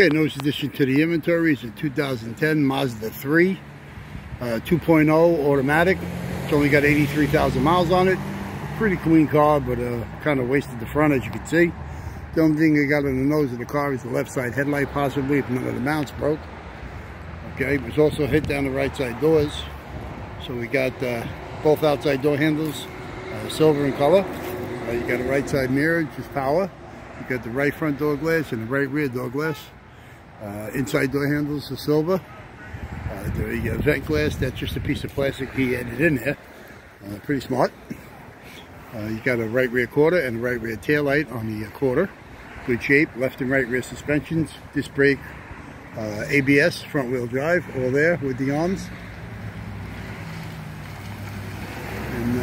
Okay, newest addition to the inventory is a 2010 Mazda 3 2.0 automatic. It's only got 83,000 miles on it. Pretty clean car, but kind of wasted the front, as you can see. The only thing they got on the nose of the car is the left side headlight, possibly, if none of the mounts broke. Okay, it was also hit down the right side doors. So we got both outside door handles, silver in color. You got a right side mirror, which is power. You got the right front door glass and the right rear door glass. Inside door handles are silver. The vent glass, that's just a piece of plastic he added in there. Pretty smart. You got a right rear quarter and a right rear taillight on the quarter. Good shape. Left and right rear suspensions, disc brake, ABS, front wheel drive, all there with the arms. And,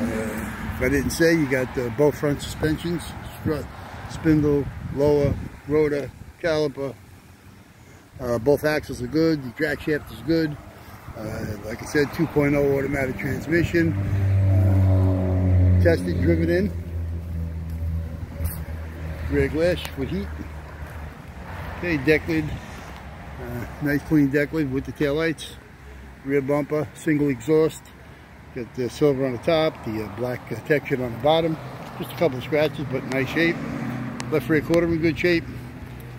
if I didn't say, you got both front suspensions, strut, spindle, lower, rotor, caliper. Both axles are good. The drag shaft is good. Like I said, 2.0 automatic transmission. Tested, driven in. Rear glass with heat. Okay, deck lid. Nice clean deck lid with the taillights. Rear bumper, single exhaust. Got the silver on the top, the black texture on the bottom. Just a couple of scratches, but nice shape. Left rear quarter in good shape.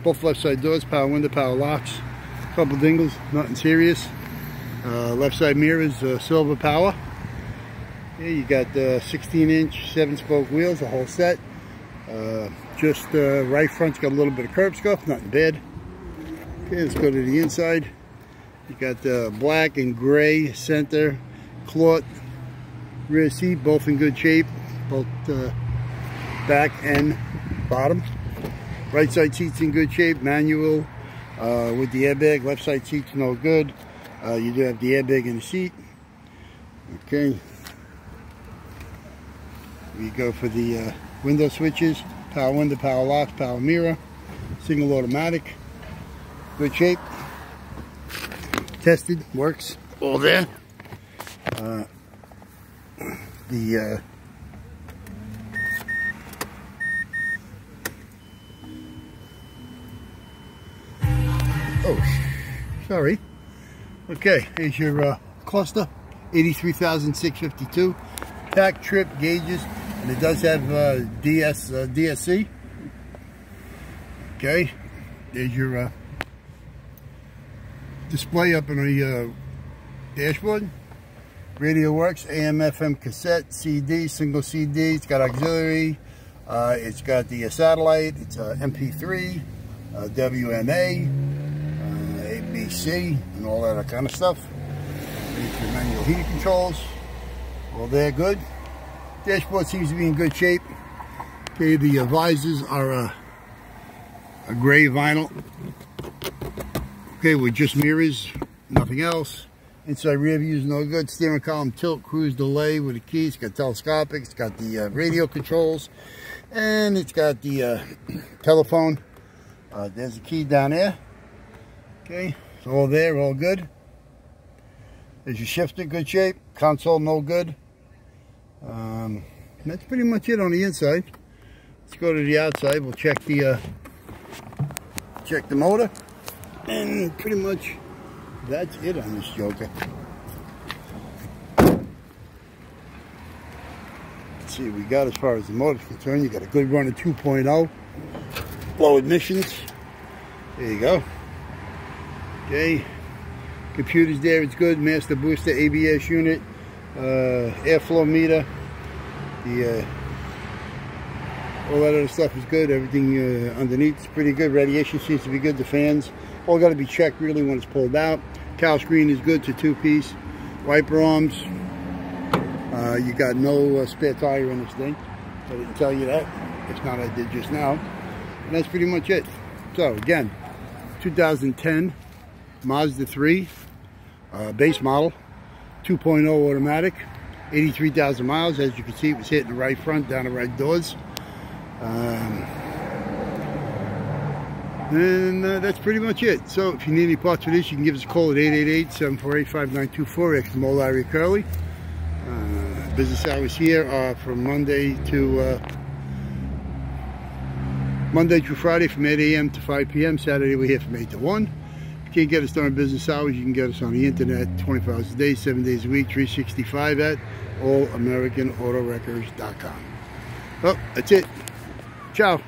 Both left side doors, power window, power locks. Couple dingles, nothing serious. Left side mirror is silver power. Yeah, you got the 16-inch, 7-spoke wheels, a whole set. Right front's got a little bit of curb scuff, nothing bad. Okay, let's go to the inside. You got the black and gray center. Cloth rear seat, both in good shape, both back and bottom. Right side seats in good shape, manual with the airbag. Left side seats no good. You do have the airbag in the seat. Okay, we go for the window switches, power window, power locks, power mirror, single automatic, good shape, tested, works, all there. Okay, here's your cluster, 83,652, pack, trip, gauges, and it does have DSC. Okay, there's your display up in the dashboard. Radio works, AM, FM, cassette, CD, single CD. It's got auxiliary. It's got the satellite. It's MP3, WMA, ABC, and all that kind of stuff. It's your manual heater controls. Well, they're good. Dashboard seems to be in good shape. Okay, the visors are a gray vinyl. Okay, with just mirrors, nothing else. Inside rear view is no good. Steering column, tilt, cruise, delay with the keys. It's got telescopic. It's got the radio controls. And it's got the telephone. There's a key down there. Okay, it's all there, all good. There's your shifter, good shape. Console, no good. That's pretty much it on the inside. Let's go to the outside. We'll check the motor. And pretty much... that's it on this joker. Let's see what we got as far as the motor's concerned. You got a good run of 2.0. Low emissions. There you go. Okay. Computer's there, it's good. Master booster, ABS unit, airflow meter. The all that other stuff is good. Everything underneath is pretty good. Radiation seems to be good. The fans all got to be checked really when it's pulled out. Cowl screen is good. It's a two-piece. Wiper arms. You got no spare tire in this thing. I didn't tell you that. If not, I did just now. And that's pretty much it. So again, 2010 Mazda 3 base model, 2.0 automatic, 83,000 miles. As you can see, it was hitting the right front, down the right doors. And that's pretty much it. So if you need any parts for this, you can give us a call at 888-748-5924. Ex Moe-Larry Curly. Business hours here are from Monday to Monday through Friday from 8 a.m. to 5 p.m. Saturday we're here from 8 to 1. If you can't get us during business hours, you can get us on the internet 24 hours a day, 7 days a week, 365 at allamericanautowreckers.com. Well, that's it. Ciao.